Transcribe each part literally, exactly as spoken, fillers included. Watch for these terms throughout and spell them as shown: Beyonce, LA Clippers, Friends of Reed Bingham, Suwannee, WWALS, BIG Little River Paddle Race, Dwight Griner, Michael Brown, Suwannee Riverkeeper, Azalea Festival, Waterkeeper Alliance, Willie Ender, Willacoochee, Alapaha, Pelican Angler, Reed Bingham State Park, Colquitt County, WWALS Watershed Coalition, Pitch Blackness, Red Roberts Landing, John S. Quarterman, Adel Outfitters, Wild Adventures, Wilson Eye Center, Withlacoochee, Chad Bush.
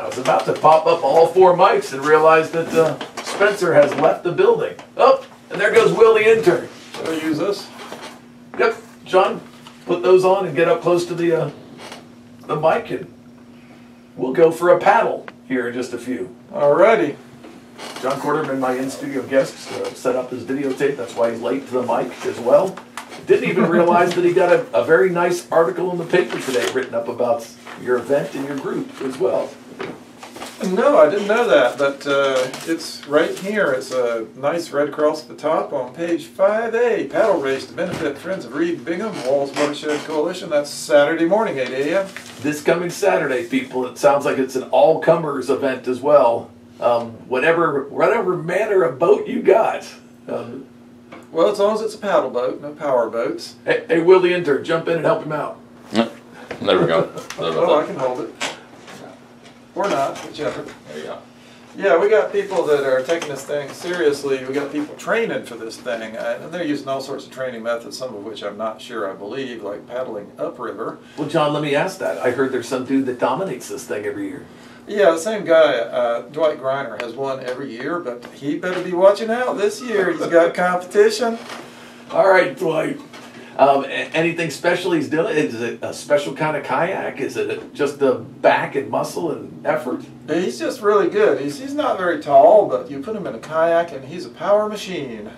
I was about to pop up all four mics and realize that uh, Spencer has left the building. Oh, and there goes Willie Ender. Should I use this? Yep. John, put those on and get up close to the, uh, the mic, and we'll go for a paddle here in just a few. Alrighty. John Quarterman, my in-studio guest, uh, set up his videotape. That's why he's late to the mic as well. Didn't even realize that he got a, a very nice article in the paper today written up about your event and your group as well. No, I didn't know that, but uh, it's right here. It's a nice red cross at the top on page five A, paddle race to benefit Friends of Reed Bingham, WWALS Watershed Coalition. That's Saturday morning, eight A M This coming Saturday, people. It sounds like it's an all-comers event as well. Um, whatever, whatever manner of boat you got. Um, well, as long as it's a paddle boat, no power boats. Hey, hey Willie Ender, jump in and help him out. There we go. Oh, I can hold it. Or not, whichever. There you go. Yeah, we got people that are taking this thing seriously. We got people training for this thing, and they're using all sorts of training methods, some of which I'm not sure I believe, like paddling upriver. Well, John, let me ask that. I heard there's some dude that dominates this thing every year. Yeah, the same guy, uh, Dwight Griner, has won every year, but he better be watching out this year. He's got competition. All right, Dwight. Um, anything special he's doing? Is it a special kind of kayak? Is it just the back and muscle and effort? He's just really good. He's, he's not very tall, but you put him in a kayak and he's a power machine.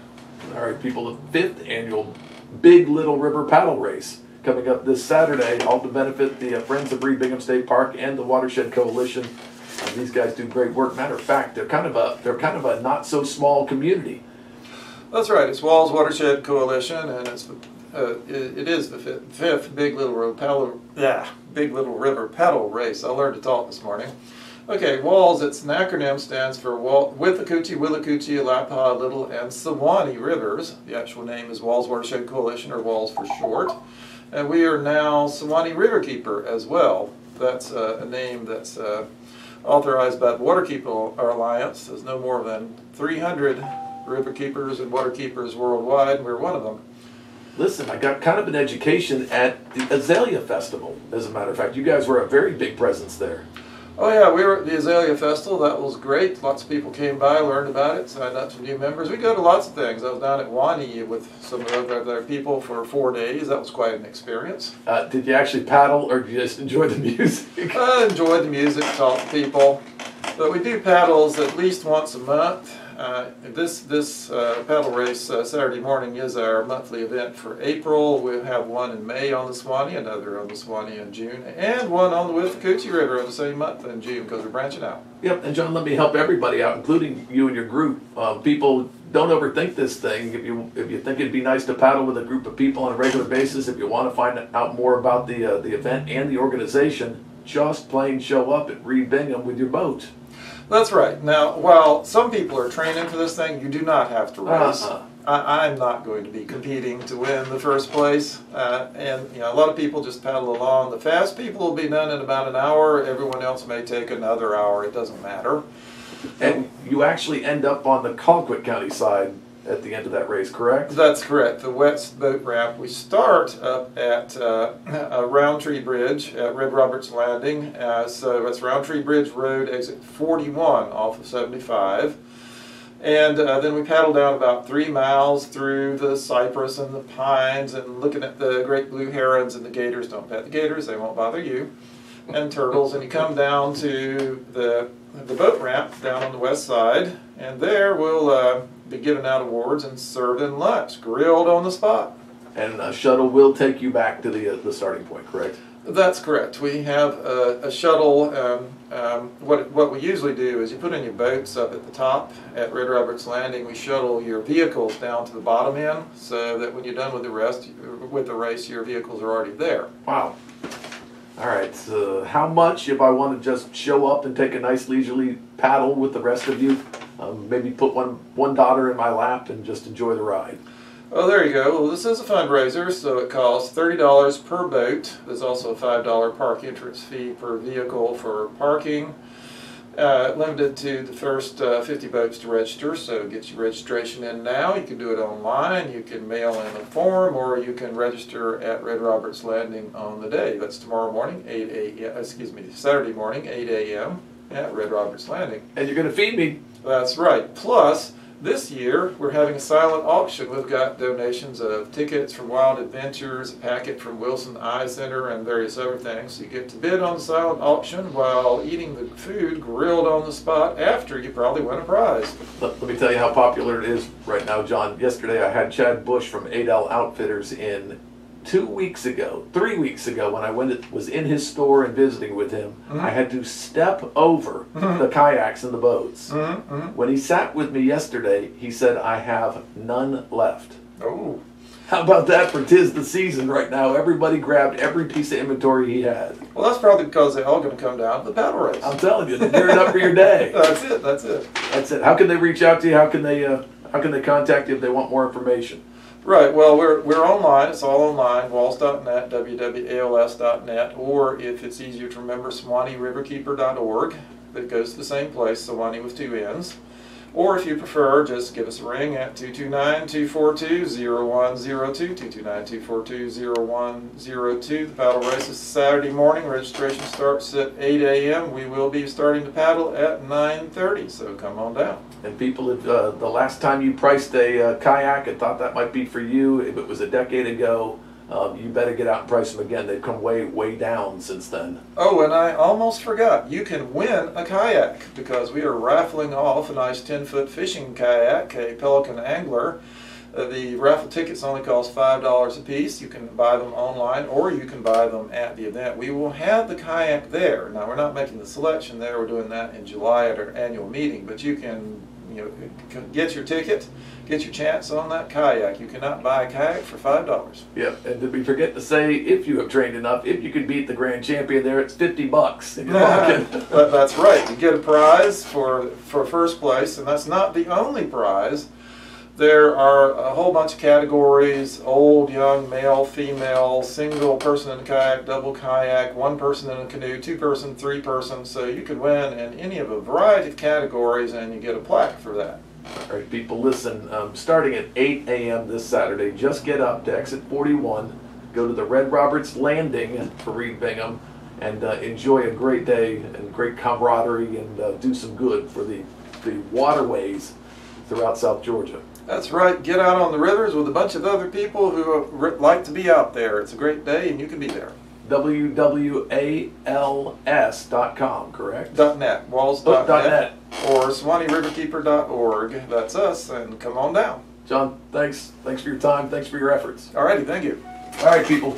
All right, people, the fifth annual Big Little River Paddle Race coming up this Saturday, all to benefit the uh, Friends of Reed Bingham State Park and the Watershed Coalition. Uh, these guys do great work. Matter of fact, they're kind of a they're kind of a not so small community. That's right. It's WWALS Watershed Coalition, and it's Uh, it, it is the fifth, fifth Big Little River Paddle, yeah, Big Little River Paddle Race. I learned to talk this morning. Okay, WWALS, it's an acronym, stands for Withlacoochee, Willacoochee, Alapaha, Little, and Suwannee Rivers. The actual name is WWALS Watershed Coalition, or WWALS for short. And we are now Suwannee Riverkeeper as well. That's uh, a name that's uh, authorized by the Waterkeeper Alliance. There's no more than three hundred riverkeepers and waterkeepers worldwide, and we're one of them. Listen, I got kind of an education at the Azalea Festival, as a matter of fact. You guys were a very big presence there. Oh yeah, we were at the Azalea Festival. That was great. Lots of people came by, learned about it, signed up some new members. We go to lots of things. I was down at Wani with some of the other people for four days. That was quite an experience. Uh, did you actually paddle, or did you just enjoy the music? I enjoyed the music, talked to people. But we do paddles at least once a month. Uh, this this uh, paddle race uh, Saturday morning is our monthly event for April. We'll have one in May on the Suwannee, another on the Suwannee in June, and one on the Withlacoochee River on the same month in June, because we're branching out. Yep, and John, let me help everybody out, including you and your group. Uh, people, don't overthink this thing. If you if you think it'd be nice to paddle with a group of people on a regular basis, if you want to find out more about the uh, the event and the organization, just plain show up at Reed Bingham with your boat. That's right. Now, while some people are training for this thing, you do not have to race. Uh-huh. I, I'm not going to be competing to win the first place. Uh, and you know, a lot of people just paddle along. The fast people will be done in about an hour. Everyone else may take another hour. It doesn't matter. And you actually end up on the Colquitt County side at the end of that race, correct? That's correct. The west boat ramp. We start up at uh, a Roundtree Bridge at Red Roberts Landing. Uh, so it's Roundtree Bridge Road, exit forty-one off of seventy-five. And uh, then we paddle down about three miles through the cypress and the pines, and looking at the great blue herons and the gators. Don't pet the gators, they won't bother you. And turtles. And you come down to the, the boat ramp down on the west side, and there we'll uh, be giving out awards and served in lunch, grilled on the spot. And a shuttle will take you back to the, uh, the starting point, correct? That's correct. We have a, a shuttle. Um, um, what, what we usually do is you put in your boats up at the top at Red Roberts Landing. We shuttle your vehicles down to the bottom end, so that when you're done with the rest, with the race, your vehicles are already there. Wow. All right, so how much if I want to just show up and take a nice leisurely paddle with the rest of you? Um, maybe put one one dollar in my lap and just enjoy the ride. Oh, there you go. Well, this is a fundraiser, so it costs thirty dollars per boat. There's also a five dollar park entrance fee per vehicle for parking. Uh, limited to the first uh, fifty boats to register, so get your registration in now. You can do it online, you can mail in a form, or you can register at Red Roberts Landing on the day. That's tomorrow morning, eight a m, excuse me, Saturday morning, eight a m at Red Roberts Landing. And you're going to feed me. That's right. Plus, this year we're having a silent auction. We've got donations of tickets from Wild Adventures, a packet from Wilson Eye Center, and various other things. So you get to bid on the silent auction while eating the food grilled on the spot after you probably win a prize. Let me tell you how popular it is right now, John. Yesterday I had Chad Bush from Adel Outfitters in two weeks ago, three weeks ago, when I went to, was in his store and visiting with him, mm-hmm. I had to step over mm-hmm. the kayaks and the boats. Mm-hmm. When he sat with me yesterday, he said, I have none left. Oh. How about that for 'tis the season right now? Everybody grabbed every piece of inventory he had. Well, that's probably because they're all going to come down to the paddle race. I'm telling you, they're gearing up for your day. That's it, that's it. That's it. How can they reach out to you? How can they, uh, how can they contact you if they want more information? Right, well, we're, we're online, it's all online, W W A L S dot net, W W A L S dot net, or if it's easier to remember, Suwannee Riverkeeper dot org, that goes to the same place, Suwannee with two N's. Or if you prefer, just give us a ring at two two nine, two four two, zero one zero two, two two nine, two four two, zero one zero two. The paddle race is Saturday morning, registration starts at eight A M We will be starting to paddle at nine thirty, so come on down. And people, if, uh, the last time you priced a uh, kayak and thought that might be for you, if it was a decade ago, Um, you better get out and price them again. They've come way, way down since then. Oh, and I almost forgot. You can win a kayak because we are raffling off a nice ten-foot fishing kayak, a Pelican Angler. Uh, the raffle tickets only cost five dollars a piece. You can buy them online or you can buy them at the event. We will have the kayak there. Now, we're not making the selection there. We're doing that in July at our annual meeting, but you can you know, get your ticket, get your chance on that kayak. You cannot buy a kayak for five dollars. Yeah, and did we forget to say, if you have trained enough, if you could beat the grand champion there, it's fifty bucks in your pocket. That's right. You get a prize for, for first place, and that's not the only prize. There are a whole bunch of categories: old, young, male, female, single person in a kayak, double kayak, one person in a canoe, two person, three person. So you could win in any of a variety of categories and you get a plaque for that. All right, people, listen, um, starting at eight A M this Saturday, just get up to exit forty-one, go to the Red Roberts Landing for Reed Bingham, and uh, enjoy a great day and great camaraderie and uh, do some good for the, the waterways throughout South Georgia. That's right. Get out on the rivers with a bunch of other people who like to be out there. It's a great day, and you can be there. W W A L S dot com, correct? .net, walls dot net, oh, .net, or Suwannee Riverkeeper dot org. That's us, and come on down. John, thanks. Thanks for your time. Thanks for your efforts. All righty, thank you. All right, people.